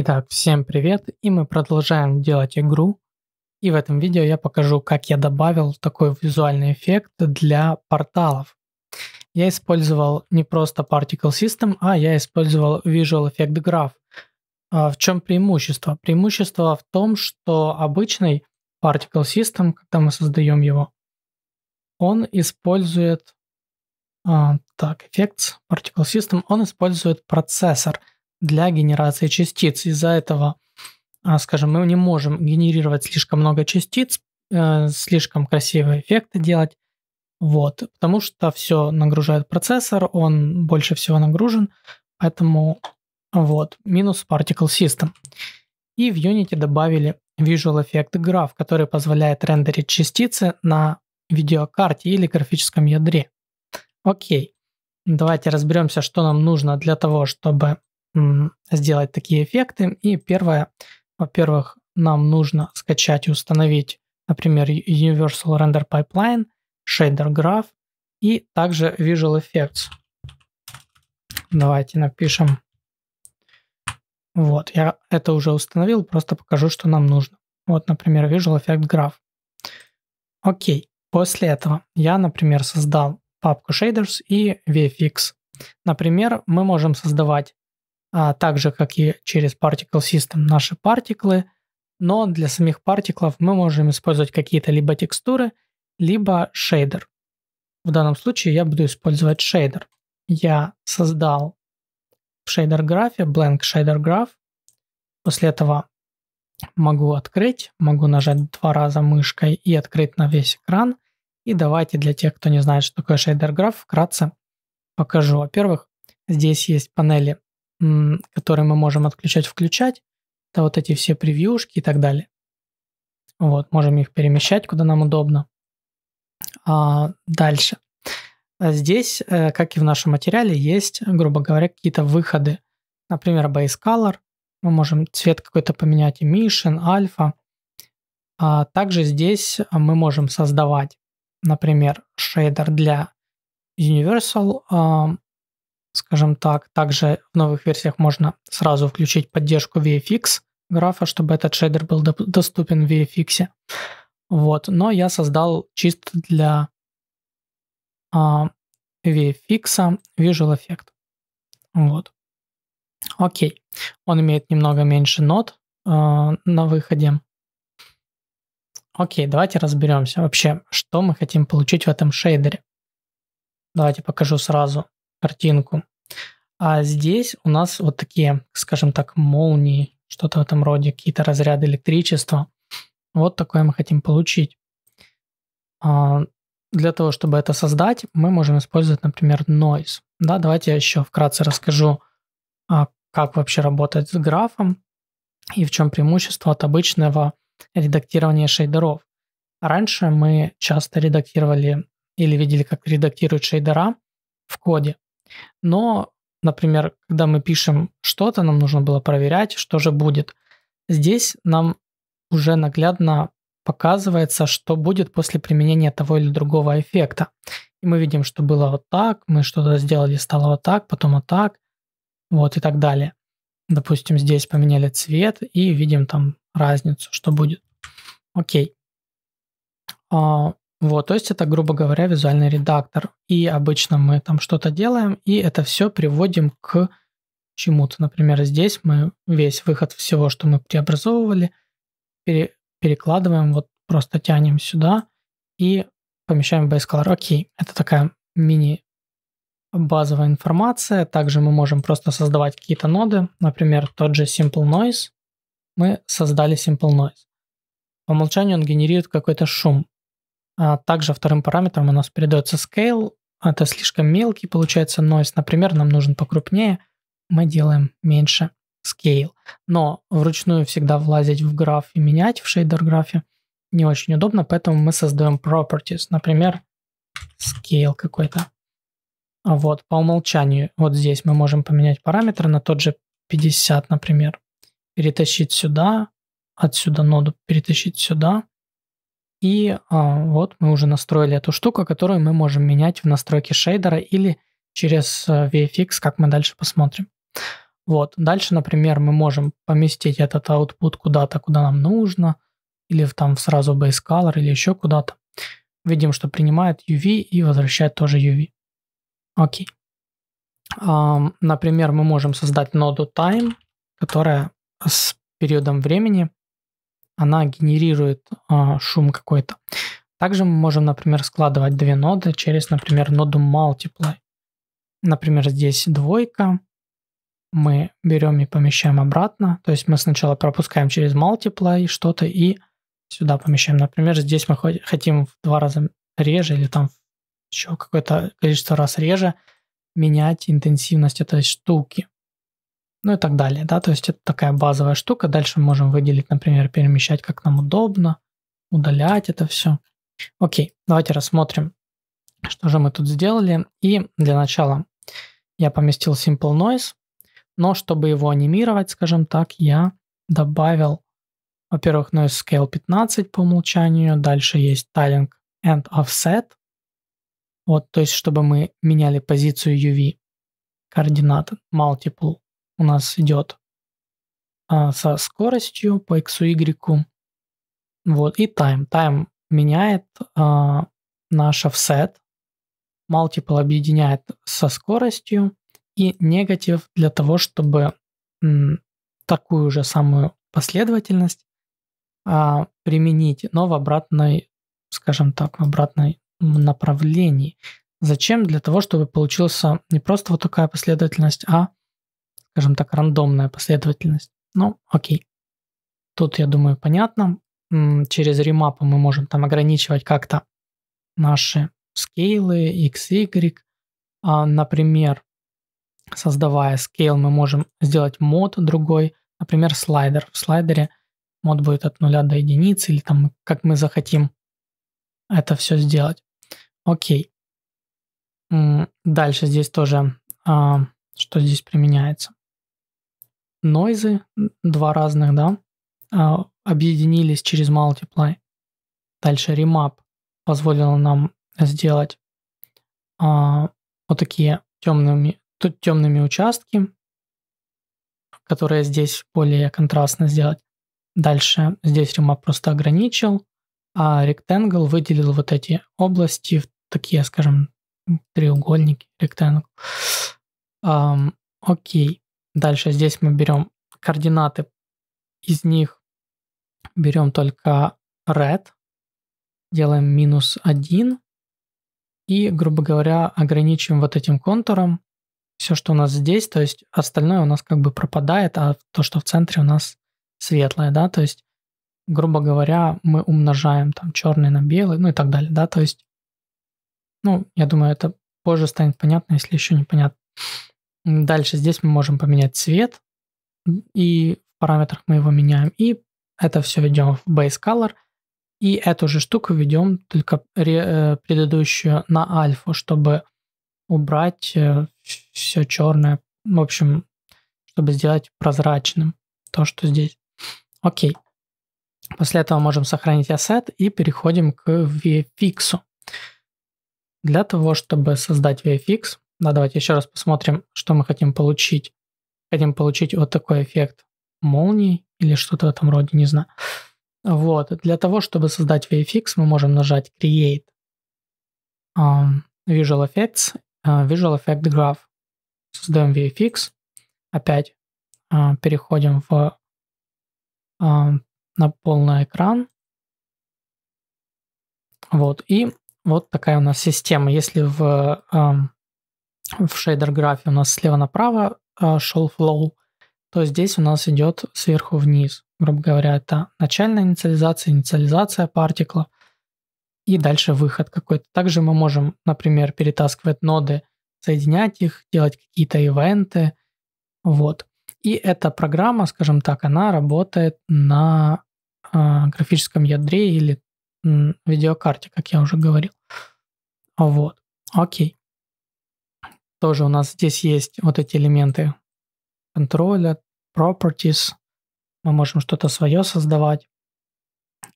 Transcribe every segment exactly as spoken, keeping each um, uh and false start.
Итак, всем привет, и мы продолжаем делать игру. И в этом видео я покажу, как я добавил такой визуальный эффект для порталов. Я использовал не просто Particle System, а я использовал Visual Effect Graph. В чем преимущество? Преимущество в том, что обычный Particle System, когда мы создаем его, он использует... Так, Effects, Particle System, он использует процессор для генерации частиц. Из-за этого, скажем, мы не можем генерировать слишком много частиц, слишком красивые эффекты делать, вот, потому что все нагружает процессор, он больше всего нагружен, поэтому вот, минус Particle System. И в Unity добавили Visual Effect Graph, который позволяет рендерить частицы на видеокарте или графическом ядре. Окей, давайте разберемся, что нам нужно для того, чтобы сделать такие эффекты. И первое, во-первых, нам нужно скачать и установить, например, Universal Render Pipeline, Shader Graph и также Visual Effects. Давайте напишем. Вот, я это уже установил, просто покажу, что нам нужно. Вот, например, Visual Effect Graph. Окей, после этого я, например, создал папку Shaders и ви эф икс. Например, мы можем создавать А, так же, как и через Particle System, наши партиклы, но для самих партиклов мы можем использовать какие-то либо текстуры, либо шейдер. В данном случае я буду использовать шейдер. Я создал в шейдер-графе blank shader graph. После этого могу открыть, могу нажать два раза мышкой и открыть на весь экран. И давайте для тех, кто не знает, что такое шейдер-граф, вкратце покажу. Во-первых, здесь есть панели, которые мы можем отключать-включать, это вот эти все превьюшки и так далее. Вот, можем их перемещать, куда нам удобно. А дальше. Здесь, как и в нашем материале, есть, грубо говоря, какие-то выходы. Например, Base Color. Мы можем цвет какой-то поменять, Emission, Alpha. А также здесь мы можем создавать, например, шейдер для Universal, скажем так. Также в новых версиях можно сразу включить поддержку ви эф икс графа, чтобы этот шейдер был доступен в ви эф икс. Вот. Но я создал чисто для а, ви эф икс Visual Effect. Вот. Окей. Он имеет немного меньше нот а, на выходе. Окей, давайте разберемся вообще, что мы хотим получить в этом шейдере. Давайте покажу сразу картинку. А здесь у нас вот такие, скажем так, молнии, что-то в этом роде, какие-то разряды электричества. Вот такое мы хотим получить. А для того, чтобы это создать, мы можем использовать, например, Noise. Да, давайте я еще вкратце расскажу, а как вообще работать с графом и в чем преимущество от обычного редактирования шейдеров. Раньше мы часто редактировали или видели, как редактируют шейдера в коде. Но, например, когда мы пишем что-то, нам нужно было проверять, что же будет. Здесь нам уже наглядно показывается, что будет после применения того или другого эффекта. И мы видим, что было вот так, мы что-то сделали, стало вот так, потом вот так, вот и так далее. Допустим, здесь поменяли цвет и видим там разницу, что будет. Окей. А Вот, то есть это, грубо говоря, визуальный редактор. И обычно мы там что-то делаем, и это все приводим к чему-то. Например, здесь мы весь выход всего, что мы преобразовывали, пере перекладываем, вот просто тянем сюда и помещаем в Base Color. Окей, это такая мини-базовая информация. Также мы можем просто создавать какие-то ноды. Например, тот же Simple Noise. Мы создали Simple Noise. По умолчанию он генерирует какой-то шум. Также вторым параметром у нас передается scale. Это слишком мелкий получается noise. Например, нам нужен покрупнее. Мы делаем меньше scale. Но вручную всегда влазить в граф и менять в шейдер-графе не очень удобно, поэтому мы создаем properties. Например, scale какой-то. Вот, по умолчанию. Вот здесь мы можем поменять параметры на тот же пятьдесят, например. Перетащить сюда. Отсюда ноду перетащить сюда. И а, вот мы уже настроили эту штуку, которую мы можем менять в настройке шейдера или через ви эф икс, как мы дальше посмотрим. Вот. Дальше, например, мы можем поместить этот output куда-то, куда нам нужно, или там сразу в Base Color, или еще куда-то. Видим, что принимает ю ви и возвращает тоже ю ви. Окей. Um, например, мы можем создать ноду Time, которая с периодом времени она генерирует uh, шум какой-то. Также мы можем, например, складывать две ноды через, например, ноду Multiply. Например, здесь двойка. Мы берем и помещаем обратно. То есть мы сначала пропускаем через Multiply что-то и сюда помещаем. Например, здесь мы хотим в два раза реже или там еще какое-то количество раз реже менять интенсивность этой штуки. Ну и так далее. Да? То есть это такая базовая штука. Дальше мы можем выделить, например, перемещать как нам удобно, удалять это все. Окей, давайте рассмотрим, что же мы тут сделали. И для начала я поместил Simple Noise, но чтобы его анимировать, скажем так, я добавил, во-первых, Noise Scale пятнадцать по умолчанию, дальше есть Tiling and Offset, вот, то есть чтобы мы меняли позицию ю ви координат. Multiple у нас идет а, со скоростью по X, Y, вот, и Time. Time меняет а, наш offset, Multiple объединяет со скоростью, и негатив для того, чтобы м, такую же самую последовательность а, применить, но в обратной, скажем так, в обратном направлении. Зачем? Для того, чтобы получился не просто вот такая последовательность, а, скажем так, рандомная последовательность. Ну, окей. Тут, я думаю, понятно. М, через Remap мы можем там ограничивать как-то наши скейлы, X, Y. А, например, создавая scale, мы можем сделать мод другой, например, слайдер. В слайдере мод будет от нуля до единицы, или там как мы захотим это все сделать. Окей. Дальше здесь тоже, а, что здесь применяется? Нойзы, два разных, да, а, объединились через Multiply. Дальше Remap позволил нам сделать а, вот такие темными Тут темными участки, которые здесь более контрастно сделать. Дальше здесь Remap просто ограничил, а Rectangle выделил вот эти области в такие, скажем, треугольники Rectangle. Um, окей. Дальше здесь мы берем координаты, из них берем только red, делаем минус один и, грубо говоря, ограничиваем вот этим контуром все, что у нас здесь, то есть остальное у нас как бы пропадает, а то, что в центре у нас светлое, да, то есть, грубо говоря, мы умножаем там черный на белый, ну и так далее, да, то есть, ну, я думаю, это позже станет понятно, если еще не понятно. Дальше здесь мы можем поменять цвет, и в параметрах мы его меняем, и это все ведем в Base Color, и эту же штуку ведем только предыдущую на альфу, чтобы убрать все черное, в общем, чтобы сделать прозрачным то, что здесь. Окей. После этого можем сохранить ассет и переходим к ви эф икс. Для того, чтобы создать ви эф икс, да, давайте еще раз посмотрим, что мы хотим получить. Хотим получить вот такой эффект молнии или что-то в этом роде, не знаю. Вот. Для того, чтобы создать ви эф икс, мы можем нажать Create Visual Effects, Visual Effect Graph. Создаем ви эф икс. Опять переходим в, на полный экран. Вот. И вот такая у нас система. Если в, в Shader Graph у нас слева направо шел Flow, то здесь у нас идет сверху вниз. Грубо говоря, это начальная инициализация, инициализация партикла. И дальше выход какой-то. Также мы можем, например, перетаскивать ноды, соединять их, делать какие-то ивенты. Вот. И эта программа, скажем так, она работает на э, графическом ядре или м, видеокарте, как я уже говорил. Вот. Окей. Тоже у нас здесь есть вот эти элементы контроля, properties. Мы можем что-то свое создавать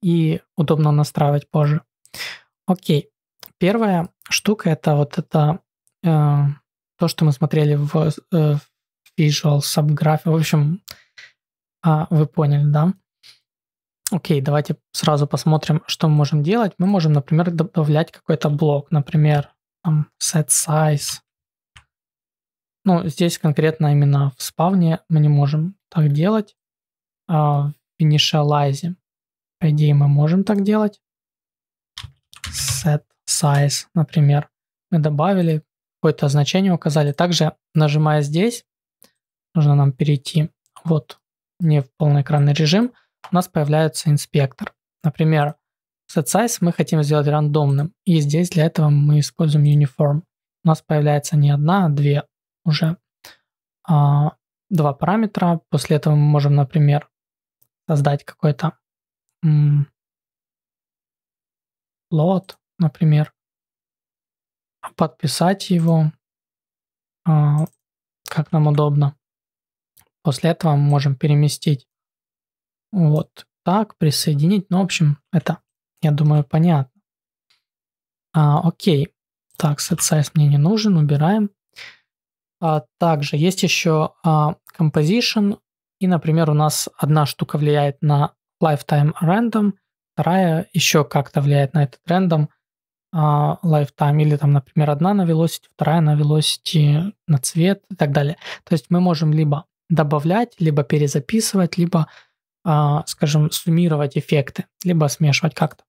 и удобно настраивать позже. Окей. Первая штука — это вот это э, то, что мы смотрели в, э, в Visual Subgraph. В общем, вы поняли, да? Окей, давайте сразу посмотрим, что мы можем делать. Мы можем, например, добавлять какой-то блок. Например, там, set size. Ну, здесь конкретно именно в спавне мы не можем так делать. А в initialize, по идее, мы можем так делать. Set size, например. Мы добавили какое-то значение, указали. Также, нажимая здесь, нужно нам перейти вот не в полноэкранный режим. У нас появляется инспектор. Например, set size мы хотим сделать рандомным. И здесь для этого мы используем uniform. У нас появляется не одна, а две уже а, два параметра. После этого мы можем, например, создать какой-то plot, например, подписать его, а, как нам удобно. После этого мы можем переместить вот так, присоединить. Ну, в общем, это, я думаю, понятно. А, окей. Так, set size мне не нужен, убираем. А, также есть еще а, composition. И, например, у нас одна штука влияет на lifetime random, вторая еще как-то влияет на этот random а, lifetime. Или там, например, одна на velocity, вторая на velocity, на цвет и так далее. То есть мы можем либо добавлять, либо перезаписывать, либо скажем, суммировать эффекты, либо смешивать как-то.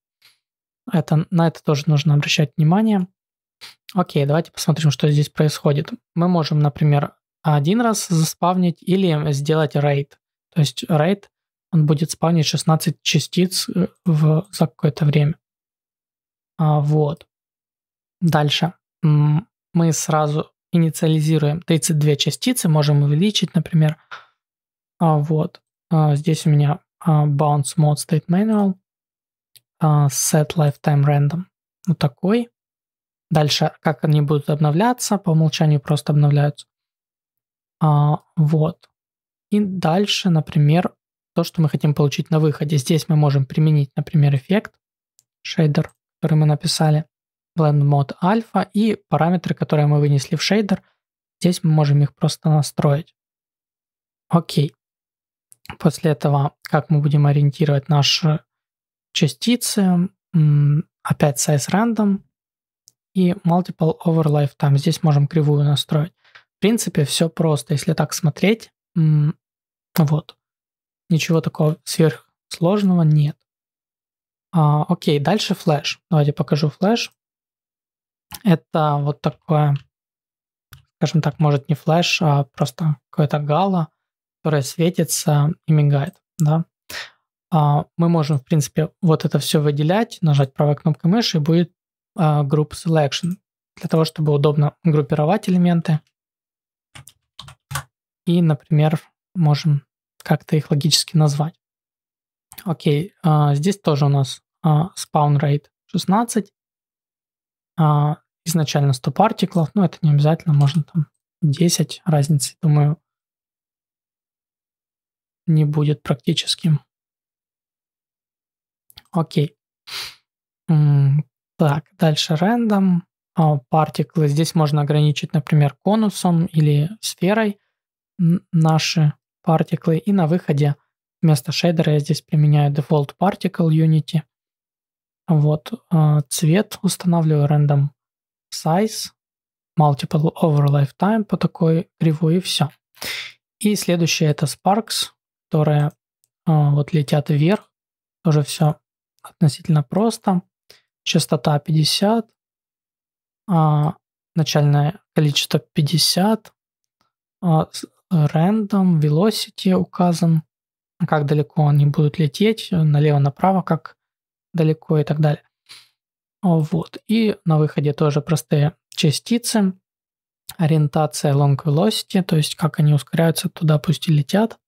Это, на это тоже нужно обращать внимание. Окей, давайте посмотрим, что здесь происходит. Мы можем, например, один раз заспавнить или сделать рейд. То есть рейд, он будет спавнить шестнадцать частиц в, за какое-то время. А, вот. Дальше мы сразу инициализируем тридцать две частицы, можем увеличить, например. А, вот. Здесь у меня bounce mode state manual, set lifetime random, вот такой. Дальше, как они будут обновляться, по умолчанию просто обновляются. Вот. И дальше, например, то, что мы хотим получить на выходе. Здесь мы можем применить, например, эффект, shader, который мы написали, blend mode alpha и параметры, которые мы вынесли в shader. Здесь мы можем их просто настроить. Окей. После этого, как мы будем ориентировать наши частицы, опять size random и multiple overlife. Там здесь можем кривую настроить. В принципе, все просто. Если так смотреть, вот, ничего такого сверхсложного нет. А, окей, дальше Flash. Давайте покажу Flash. Это вот такое, скажем так, может не Flash, а просто какое-то гало, которая светится и мигает, да. А, мы можем, в принципе, вот это все выделять, нажать правой кнопкой мыши, и будет а, Group Selection, для того, чтобы удобно группировать элементы. И, например, можем как-то их логически назвать. Окей, а, здесь тоже у нас а, spawn rate шестнадцать. А, изначально сто партиклов, но это не обязательно, можно там десять, разницы, думаю, не будет практическим. Окей. Так, дальше рандом. Партиклы. Здесь можно ограничить, например, конусом или сферой наши партиклы. И на выходе вместо шейдера я здесь применяю default particle unity. Вот. Цвет устанавливаю random size, multiple over lifetime по такой кривой, и все. И следующее это sparks, которые э, вот летят вверх. Тоже все относительно просто. Частота пятьдесят. Э, начальное количество пятьдесят. Э, random, velocity указан. Как далеко они будут лететь. Налево-направо, как далеко и так далее. Вот. И на выходе тоже простые частицы. Ориентация long velocity, то есть как они ускоряются туда, пусть и летят.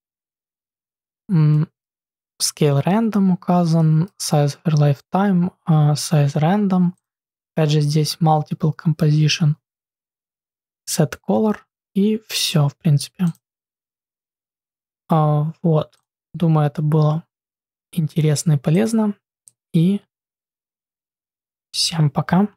Scale random указан, size over lifetime, size random. Опять же здесь multiple composition, set color и все, в принципе. Вот, думаю, это было интересно и полезно. И всем пока.